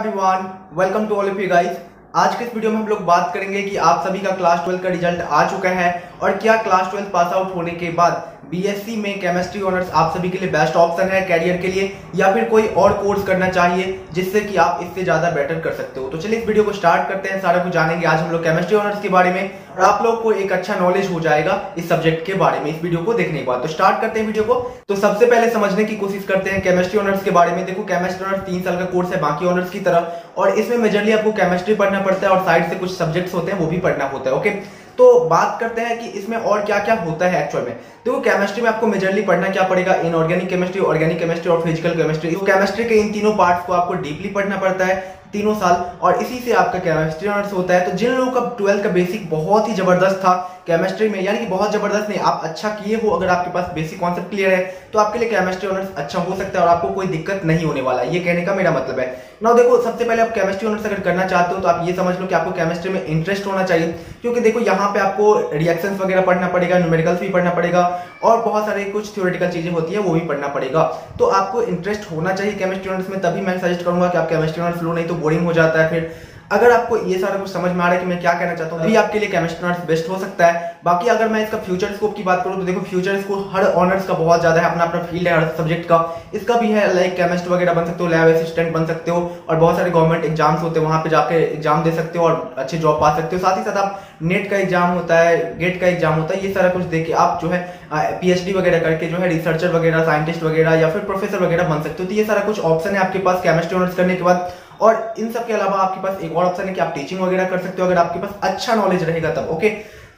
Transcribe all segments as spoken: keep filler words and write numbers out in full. Everyone, welcome to all of you guys. आज के इस वीडियो में हम लोग बात करेंगे कि आप सभी का क्लास ट्वेल्थ का रिजल्ट आ चुका है और क्या क्लास ट्वेल्थ पास आउट होने के बाद बीएससी में केमिस्ट्री ऑनर्स आप सभी के लिए बेस्ट ऑप्शन है कैरियर के लिए, या फिर कोई और कोर्स करना चाहिए जिससे कि आप इससे ज्यादा बेटर कर सकते हो। तो चलिए इस वीडियो को स्टार्ट करते हैं, सारा कुछ जानेंगे आज हम लोग केमिस्ट्री ऑनर्स के बारे में और आप लोग को एक अच्छा नॉलेज हो जाएगा इस सब्जेक्ट के बारे में इस वीडियो को देखने के बाद। तो स्टार्ट करते हैं वीडियो को। तो सबसे पहले समझने की कोशिश करते हैं केमिस्ट्री ऑनर्स के बारे में। देखो, केमिस्ट्री ऑनर्स तीन साल का कोर्स है बाकी ऑनर्स की तरह, और इसमें मेजरली आपको केमिस्ट्री पढ़ना पड़ता है और साइड से कुछ सब्जेक्ट्स होते हैं वो भी पढ़ना होता है। ओके, तो बात करते हैं कि इसमें और क्या क्या होता है एक्चुअल में। देखो, तो केमिस्ट्री में आपको मेजरली पढ़ना क्या पड़ेगा, इनऑर्गेनिक केमिस्ट्री, ऑर्गेनिक केमिस्ट्री और फिजिकल केमिस्ट्री। तो केमिस्ट्री के इन तीनों पार्ट्स को आपको डीपली पढ़ना पड़ता है तीनों साल, और इसी से आपका केमिस्ट्री ऑनर्स होता है। तो जिन लोगों का ट्वेल्थ का बेसिक बहुत ही जबरदस्त था केमिस्ट्री में, यानी कि बहुत जबरदस्त नहीं, आप अच्छा किए हो, अगर आपके पास बेसिक कॉन्सेप्ट क्लियर है तो आपके लिए केमिस्ट्री ऑनर्स अच्छा हो सकता है और आपको कोई दिक्कत नहीं होने वाला, ये कहने का मेरा मतलब है ना। देखो, सबसे पहले आप केमिस्ट्री ऑनर्स अगर करना चाहते हो तो आप ये समझ लो कि आपको केमिस्ट्री में इंटरेस्ट होना चाहिए, क्योंकि देखो यहाँ पे आपको रिएक्शन वगैरह पढ़ना पड़ेगा, न्यूमेरिकल्स भी पढ़ना पड़ेगा और बहुत सारे कुछ थ्योरेटिकल चीजें होती है वो भी पढ़ना पड़ेगा। तो आपको इंटरेस्ट होना चाहिए केमिस्ट्री ऑनर्स में, तभी मैं सजेस्ट करूंगा कि आप केमिस्ट्री ऑनर्स लो, नहीं तो बोरिंग हो जाता है। फिर अगर आपको ये सारा कुछ समझ में आ रहा है कि मैं क्या कहना चाहता हूँ, अभी आपके लिए केमिस्ट्री ऑनर्स बेस्ट हो सकता है। बाकी अगर मैं इसका फ्यूचर स्कोप की बात करूँ तो देखो, फ्यूचर स्कोप हर ऑनर्स का बहुत ज्यादा है, अपना अपना फील्ड है हर सब्जेक्ट का। इसका भी है लाइक केमिस्ट्री वगैरह बन सकते हो, लैब असिस्टेंट बन सकते हो और बहुत सारे गवर्नमेंट एग्जाम्स होते हैं वहाँ पे जाके एग्जाम दे सकते हो और अच्छे जॉब पा सकते हो। साथ ही साथ आप नेट का एग्जाम होता है, गेट का एग्जाम होता है, ये सारा कुछ देके आप जो है पीएचडी वगैरह करके जो है रिसर्चर वगैरह, साइंटिस्ट वगैरह या फिर प्रोफेसर वगैरह बन सकते हो। तो ये सारा कुछ ऑप्शन है आपके पास केमिस्ट्री ऑनर्स करने के बाद। और इन सब के अलावा आपके पास एक और ऑप्शन है कि आप टीचिंग वगैरह कर सकते हो अगर आपके पास अच्छा नॉलेज रहेगा तब। ओके,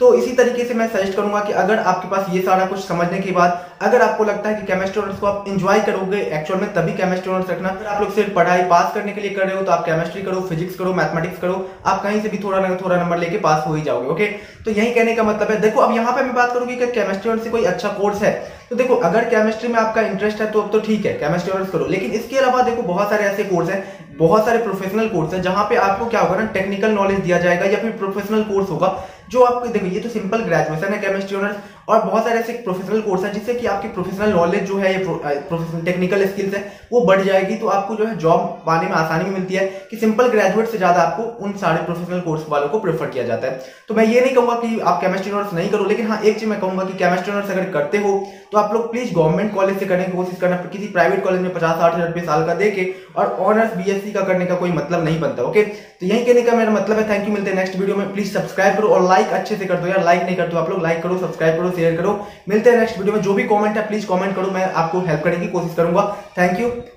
तो इसी तरीके से मैं सजेस्ट करूंगा कि अगर आपके पास ये सारा कुछ समझने के बाद अगर आपको लगता है कि केमिस्ट्री ऑनर्स को आप एंजॉय करोगे एक्चुअल में, तभी केमिस्ट्री ऑनर्स रखना। अगर आप लोग सिर्फ पढ़ाई पास करने के लिए कर रहे हो तो आप केमिस्ट्री करो, फिजिक्स करो, मैथमेटिक्स करो, आप कहीं से भी थोड़ा ना थोड़ा नंबर लेके पास हो ही जाओगे। ओके, तो यही कहने का मतलब है। देखो, अब यहाँ पे मैं बात करूंगी कि केमिस्ट्री ऑनर्स से कोई अच्छा कोर्स है, तो देखो अगर केमिस्ट्री में आपका इंटरेस्ट है तो अब तो ठीक है, केमिस्ट्री ऑनर्स करो। लेकिन इसके अलावा देखो बहुत सारे ऐसे कोर्स हैं, बहुत सारे प्रोफेशनल कोर्स है जहां पे आपको क्या होगा ना, टेक्निकल नॉलेज दिया जाएगा या फिर प्रोफेशनल कोर्स होगा जो आपको, देखो ये तो सिंपल ग्रेजुएशन है केमिस्ट्री ऑनर्स, और बहुत सारे ऐसे प्रोफेशनल कोर्स है जिससे कि आपकी प्रोफेशनल नॉलेज जो है, ये प्रोफेशनल टेक्निकल स्किल्स है वो बढ़ जाएगी। तो आपको जो है जॉब पाने में आसानी मिलती है कि सिंपल ग्रेजुएट से ज्यादा आपको उन सारे प्रोफेशनल कोर्स वालों को प्रेफर किया जाता है। तो मैं ये नहीं कहूँगा कि आप केमिस्ट्री ऑनर्स नहीं करो, लेकिन हाँ एक चीज मैं कहूँगा कि केमिस्ट्री ऑनर्स अगर करते हो तो आप लोग प्लीज गवर्नमेंट कॉलेज से करने की कोशिश करना, किसी प्राइवेट कॉलेज में पचास साठ हजार रुपये साल का देके और ऑनर्स बीएससी का करने का कोई मतलब नहीं बनता। ओके, तो यही कहने का मेरा मतलब है। थैंक यू, मिलते हैं नेक्स्ट वीडियो में। प्लीज सब्सक्राइब करो और लाइक अच्छे से कर दो यार, लाइक नहीं करते आप लोग, लाइक करो, सब्सक्राइब करो, शेयर करो। मिलते हैं नेक्स्ट वीडियो में। जो भी कमेंट है प्लीज कमेंट करो, मैं आपको हेल्प करने की कोशिश करूंगा। Thank you.